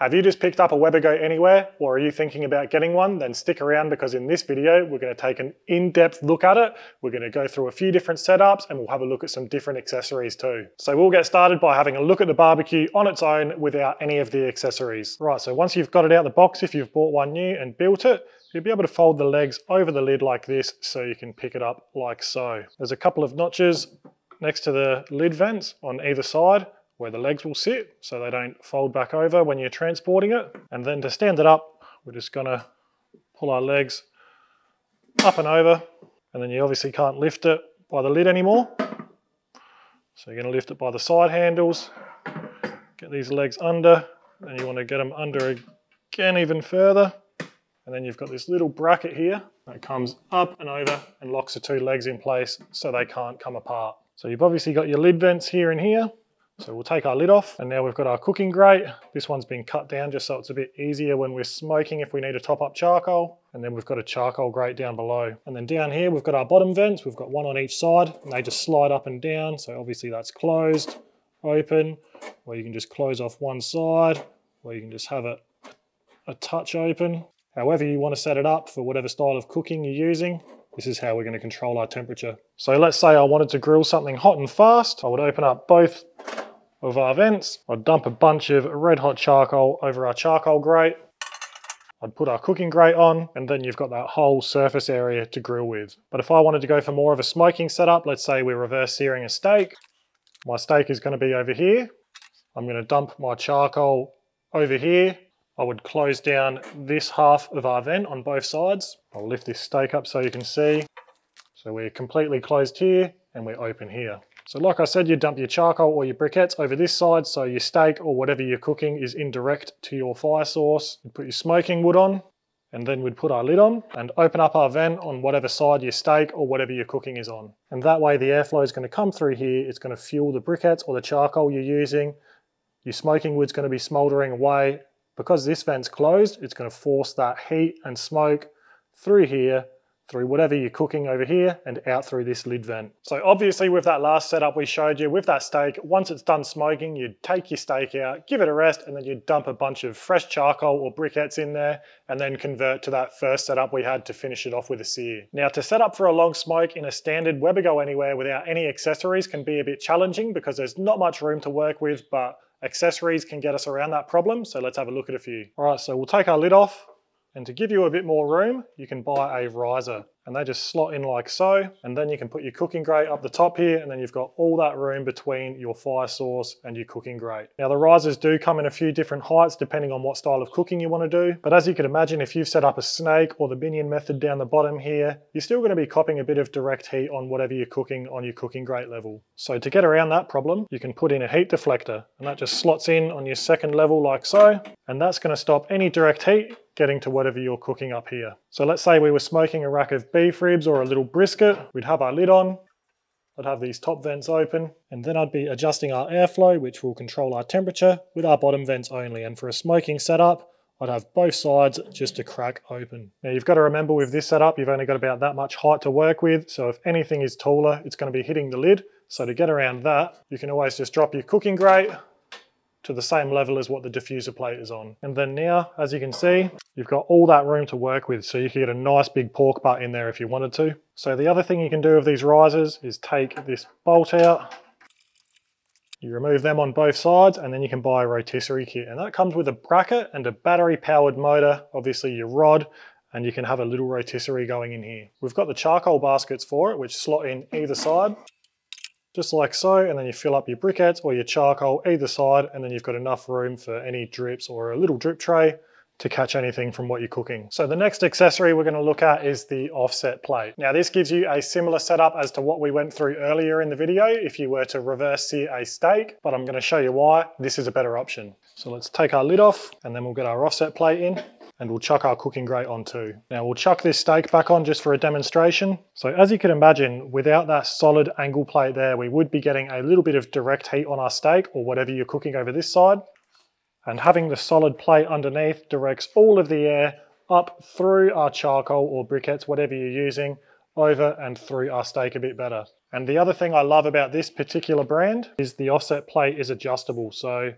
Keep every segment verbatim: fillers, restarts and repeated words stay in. Have you just picked up a Weber Go Anywhere, or are you thinking about getting one? Then stick around, because in this video, we're going to take an in-depth look at it. We're going to go through a few different setups and we'll have a look at some different accessories too. So we'll get started by having a look at the barbecue on its own without any of the accessories. Right, so once you've got it out of the box, if you've bought one new and built it, you'll be able to fold the legs over the lid like this so you can pick it up like so. There's a couple of notches next to the lid vents on either side where the legs will sit so they don't fold back over when you're transporting it. And then to stand it up, we're just gonna pull our legs up and over, and then you obviously can't lift it by the lid anymore. So you're gonna lift it by the side handles, get these legs under, and you wanna get them under again even further. And then you've got this little bracket here that comes up and over and locks the two legs in place so they can't come apart. So you've obviously got your lid vents here and here. So we'll take our lid off, and now we've got our cooking grate. This one's been cut down just so it's a bit easier when we're smoking if we need to top up charcoal. And then we've got a charcoal grate down below. And then down here, we've got our bottom vents. We've got one on each side and they just slide up and down. So obviously that's closed, open, or you can just close off one side, or you can just have it a touch open. However you want to set it up for whatever style of cooking you're using. This is how we're going to control our temperature. So let's say I wanted to grill something hot and fast. I would open up both of our vents. I'd dump a bunch of red hot charcoal over our charcoal grate. I'd put our cooking grate on, and then you've got that whole surface area to grill with. But if I wanted to go for more of a smoking setup, let's say we're reverse searing a steak. My steak is going to be over here. I'm going to dump my charcoal over here. I would close down this half of our vent on both sides. I'll lift this steak up so you can see. So we're completely closed here and we're open here. So like I said, you dump your charcoal or your briquettes over this side so your steak or whatever you're cooking is indirect to your fire source. You'd put your smoking wood on, and then we'd put our lid on and open up our vent on whatever side your steak or whatever your cooking is on. And that way the airflow is going to come through here. It's going to fuel the briquettes or the charcoal you're using. Your smoking wood's going to be smouldering away. Because this vent's closed, it's going to force that heat and smoke through here, through whatever you're cooking over here, and out through this lid vent. So obviously with that last setup we showed you, with that steak, once it's done smoking, you'd take your steak out, give it a rest, and then you'd dump a bunch of fresh charcoal or briquettes in there, and then convert to that first setup we had to finish it off with a sear. Now, to set up for a long smoke in a standard Weber Go Anywhere without any accessories can be a bit challenging because there's not much room to work with, but accessories can get us around that problem, so let's have a look at a few. All right, so we'll take our lid off, and to give you a bit more room, you can buy a riser, and they just slot in like so, and then you can put your cooking grate up the top here, and then you've got all that room between your fire source and your cooking grate. Now, the risers do come in a few different heights depending on what style of cooking you want to do, but as you can imagine, if you've set up a snake or the minion method down the bottom here, you're still going to be copping a bit of direct heat on whatever you're cooking on your cooking grate level. So to get around that problem, you can put in a heat deflector, and that just slots in on your second level like so, and that's going to stop any direct heat getting to whatever you're cooking up here. So let's say we were smoking a rack of beef ribs or a little brisket. We'd have our lid on, I'd have these top vents open, and then I'd be adjusting our airflow, which will control our temperature, with our bottom vents only. And for a smoking setup, I'd have both sides just to crack open. Now, you've got to remember with this setup, you've only got about that much height to work with, so if anything is taller, it's going to be hitting the lid. So to get around that, you can always just drop your cooking grate to the same level as what the diffuser plate is on. And then now, as you can see, you've got all that room to work with, so you can get a nice big pork butt in there if you wanted to. So the other thing you can do with these risers is take this bolt out, you remove them on both sides, and then you can buy a rotisserie kit. And that comes with a bracket and a battery powered motor, obviously your rod, and you can have a little rotisserie going in here. We've got the charcoal baskets for it, which slot in either side. Just like so, and then you fill up your briquettes or your charcoal either side, and then you've got enough room for any drips or a little drip tray to catch anything from what you're cooking. So the next accessory we're going to look at is the offset plate. Now, this gives you a similar setup as to what we went through earlier in the video if you were to reverse sear a steak, but I'm going to show you why this is a better option. So let's take our lid off, and then we'll get our offset plate in, and we'll chuck our cooking grate on too. Now, we'll chuck this steak back on just for a demonstration. So as you can imagine, without that solid angle plate there, we would be getting a little bit of direct heat on our steak or whatever you're cooking over this side. And having the solid plate underneath directs all of the air up through our charcoal or briquettes, whatever you're using, over and through our steak a bit better. And the other thing I love about this particular brand is the offset plate is adjustable. So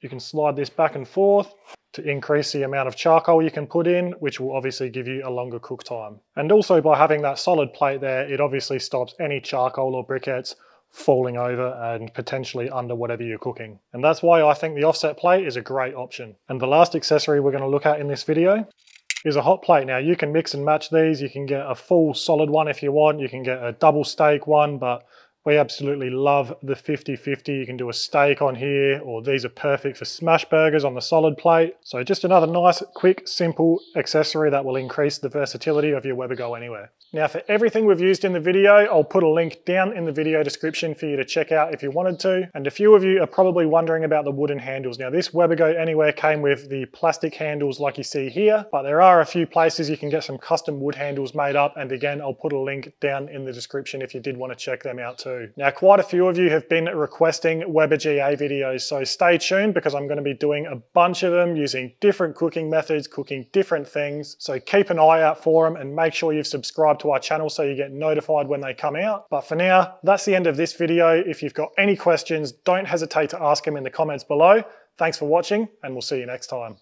You can slide this back and forth to increase the amount of charcoal you can put in, which will obviously give you a longer cook time. And also by having that solid plate there, it obviously stops any charcoal or briquettes falling over and potentially under whatever you're cooking. And that's why I think the offset plate is a great option. And the last accessory we're going to look at in this video is a hot plate. Now you can mix and match these. You can get a full solid one if you want. You can get a double steak one, but we absolutely love the fifty fifty. You can do a steak on here, or these are perfect for smash burgers on the solid plate. So just another nice, quick, simple accessory that will increase the versatility of your Weber Go Anywhere. Now for everything we've used in the video, I'll put a link down in the video description for you to check out if you wanted to. And a few of you are probably wondering about the wooden handles. Now this Weber Go Anywhere came with the plastic handles like you see here, but there are a few places you can get some custom wood handles made up. And again, I'll put a link down in the description if you did want to check them out too. Now, quite a few of you have been requesting Weber G A videos, so stay tuned because I'm going to be doing a bunch of them using different cooking methods, cooking different things. So keep an eye out for them and make sure you've subscribed to our channel so you get notified when they come out. But for now, that's the end of this video. If you've got any questions, don't hesitate to ask them in the comments below. Thanks for watching, and we'll see you next time.